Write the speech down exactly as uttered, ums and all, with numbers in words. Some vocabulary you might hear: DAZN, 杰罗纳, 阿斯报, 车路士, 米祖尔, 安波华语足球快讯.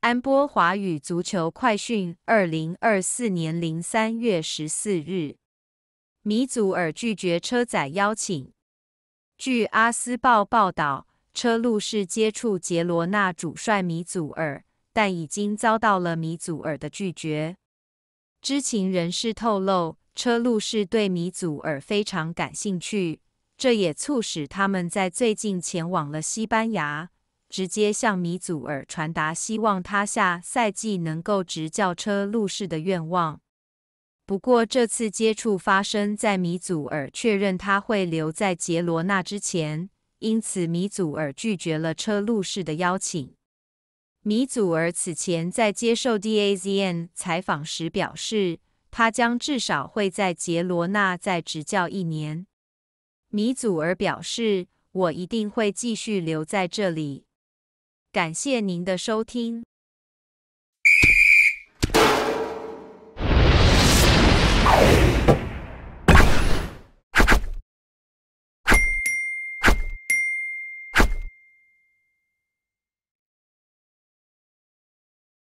安波华语足球快讯二零二四年三月十四日，米祖尔拒绝车载邀请。据阿斯报报道，车路士接触杰罗纳主帅米祖尔，但已经遭到了米祖尔的拒绝。知情人士透露，车路士对米祖尔非常感兴趣，这也促使他们在最近前往了西班牙，直接向米祖尔传达希望他下赛季能够执教车路士的愿望。不过这次接触发生在米祖尔确认他会留在杰罗纳之前，因此米祖尔拒绝了车路士的邀请。米祖尔此前在接受 D A Z N 采访时表示，他将至少会在杰罗纳再执教一年。米祖尔表示，我一定会继续留在这里。感谢您的收听。